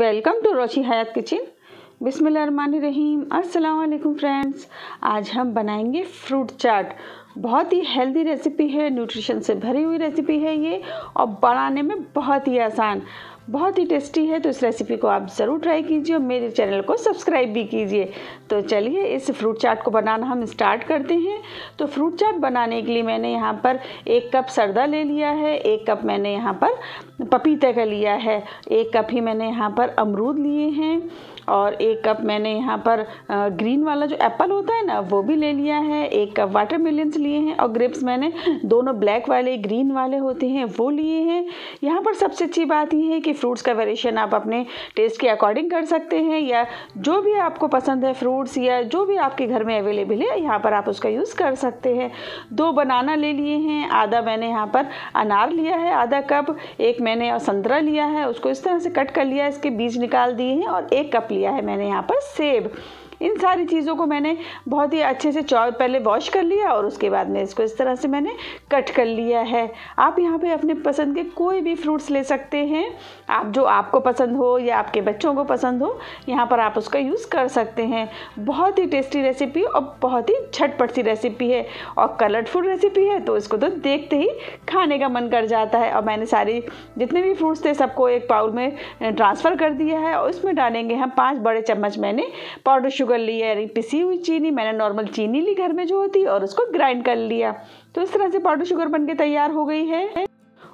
Welcome to Roshi Hayat kitchen. बिस्मिल्लाहिर्रहमानिर्रहीम। अस्सलाम वालेकुम फ्रेंड्स, आज हम बनाएंगे फ्रूट चाट। बहुत ही हेल्दी रेसिपी है, न्यूट्रिशन से भरी हुई रेसिपी है ये, और बनाने में बहुत ही आसान, बहुत ही टेस्टी है। तो इस रेसिपी को आप ज़रूर ट्राई कीजिए और मेरे चैनल को सब्सक्राइब भी कीजिए। तो चलिए इस फ्रूट चाट को बनाना हम स्टार्ट करते हैं। तो फ्रूट चाट बनाने के लिए मैंने यहाँ पर 1 कप सरदा ले लिया है, 1 कप मैंने यहाँ पर पपीता का लिया है, 1 कप ही मैंने यहाँ पर अमरूद लिए हैं, और 1 कप मैंने यहाँ पर ग्रीन वाला जो एप्पल होता है ना वो भी ले लिया है, 1 कप वाटरमेलन्स लिए हैं, और ग्रेप्स मैंने दोनों ब्लैक वाले ग्रीन वाले होते हैं वो लिए हैं। यहाँ पर सबसे अच्छी बात यह है कि फ्रूट्स का वेरिएशन आप अपने टेस्ट के अकॉर्डिंग कर सकते हैं, या जो भी आपको पसंद है फ्रूट्स या जो भी आपके घर में अवेलेबल है यहाँ पर आप उसका यूज़ कर सकते हैं। 2 बनाना ले लिए हैं, आधा मैंने यहाँ पर अनार लिया है, आधा कप, 1 मैंने संतरा लिया है, उसको इस तरह से कट कर लिया, इसके बीज निकाल दिए हैं, और 1 कप लिया है मैंने यहाँ पर सेब। इन सारी चीज़ों को मैंने बहुत ही अच्छे से पहले वॉश कर लिया, और उसके बाद में इसको इस तरह से मैंने कट कर लिया है। आप यहाँ पे अपने पसंद के कोई भी फ्रूट्स ले सकते हैं, आप जो आपको पसंद हो या आपके बच्चों को पसंद हो यहाँ पर आप उसका यूज़ कर सकते हैं। बहुत ही टेस्टी रेसिपी और बहुत ही झटपट सी रेसिपी है, और कलरफुल रेसिपी है, तो इसको तो देखते ही खाने का मन कर जाता है। और मैंने सारी जितने भी फ्रूट्स थे सबको एक बाउल में ट्रांसफ़र कर दिया है, और इसमें डालेंगे हम 5 बड़े चम्मच मैंने पाउडर शुगर लिया, यानी पिसी हुई चीनी। मैंने नॉर्मल चीनी ली घर में जो होती है, और उसको ग्राइंड कर लिया। तो इस तरह से पाउडर शुगर बनके तैयार हो गई है।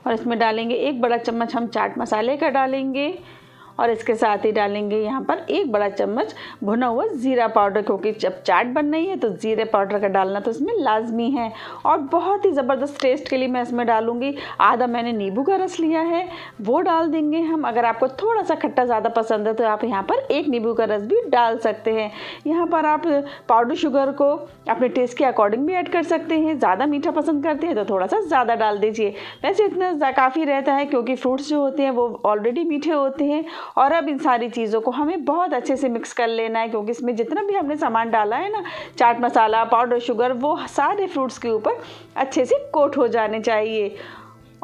और इसमें डालेंगे 1 बड़ा चम्मच हम चाट मसाले का डालेंगे, और इसके साथ ही डालेंगे यहाँ पर 1 बड़ा चम्मच भुना हुआ ज़ीरा पाउडर, क्योंकि जब चाट बन रही है तो ज़ीरे पाउडर का डालना तो इसमें लाजमी है। और बहुत ही ज़बरदस्त टेस्ट के लिए मैं इसमें डालूँगी आधा मैंने नींबू का रस लिया है, वो डाल देंगे हम। अगर आपको थोड़ा सा खट्टा ज़्यादा पसंद है तो आप यहाँ पर 1 नींबू का रस भी डाल सकते हैं। यहाँ पर आप पाउडर शुगर को अपने टेस्ट के अकॉर्डिंग भी ऐड कर सकते हैं, ज़्यादा मीठा पसंद करते हैं तो थोड़ा सा ज़्यादा डाल दीजिए। वैसे इतना काफ़ी रहता है, क्योंकि फ्रूट्स जो होते हैं वो ऑलरेडी मीठे होते हैं। और अब इन सारी चीज़ों को हमें बहुत अच्छे से मिक्स कर लेना है, क्योंकि इसमें जितना भी हमने सामान डाला है ना, चाट मसाला, पाउडर शुगर, वो सारे फ्रूट्स के ऊपर अच्छे से कोट हो जाने चाहिए।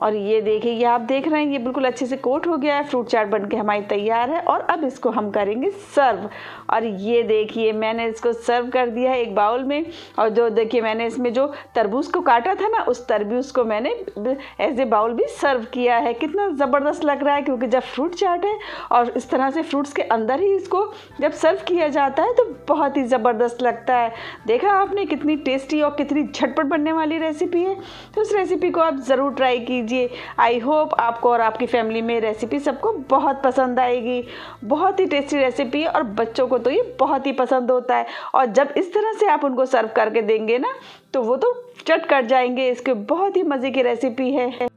और ये देखिए, ये आप देख रहे हैं, ये बिल्कुल अच्छे से कोट हो गया है। फ्रूट चाट बनके हमारी तैयार है, और अब इसको हम करेंगे सर्व। और ये देखिए मैंने इसको सर्व कर दिया है एक बाउल में, और जो देखिए मैंने इसमें जो तरबूज को काटा था ना, उस तरबूज को मैंने एज ए बाउल भी सर्व किया है। कितना ज़बरदस्त लग रहा है, क्योंकि जब फ्रूट चाट है और इस तरह से फ्रूट्स के अंदर ही इसको जब सर्व किया जाता है तो बहुत ही ज़बरदस्त लगता है। देखा आपने कितनी टेस्टी और कितनी झटपट बनने वाली रेसिपी है। तो उस रेसिपी को आप ज़रूर ट्राई कीजिए। आई होप आपको और आपकी फैमिली में रेसिपी सबको बहुत पसंद आएगी। बहुत ही टेस्टी रेसिपी है, और बच्चों को तो ये बहुत ही पसंद होता है। और जब इस तरह से आप उनको सर्व करके देंगे ना, तो वो तो चट कर जाएंगे। इसके बहुत ही मज़े की रेसिपी है।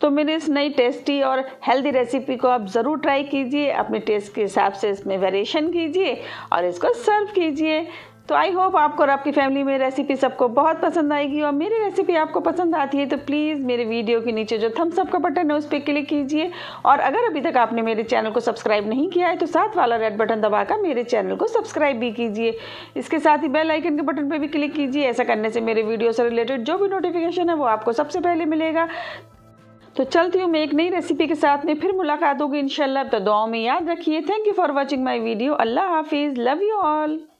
तो मेरी इस नई टेस्टी और हेल्दी रेसिपी को आप ज़रूर ट्राई कीजिए, अपने टेस्ट के हिसाब से इसमें वेरिएशन कीजिए और इसको सर्व कीजिए। तो आई होप आपको और आपकी फैमिली में रेसिपी सबको बहुत पसंद आएगी। और मेरी रेसिपी आपको पसंद आती है तो प्लीज़ मेरे वीडियो के नीचे जो थम्स अप का बटन है उस पर क्लिक कीजिए। और अगर अभी तक आपने मेरे चैनल को सब्सक्राइब नहीं किया है तो साथ वाला रेड बटन दबाकर मेरे चैनल को सब्सक्राइब भी कीजिए। इसके साथ ही बेल आइकन के बटन पर भी क्लिक कीजिए। ऐसा करने से मेरे वीडियो से रिलेटेड जो भी नोटिफिकेशन है वो आपको सबसे पहले मिलेगा। तो चलती हूँ मैं एक नई रेसिपी के साथ में, फिर मुलाकात होगी इंशाल्लाह। तो दुआओं में याद रखिए। Thank you for watching my video. अल्लाह हाफिज़। Love you all.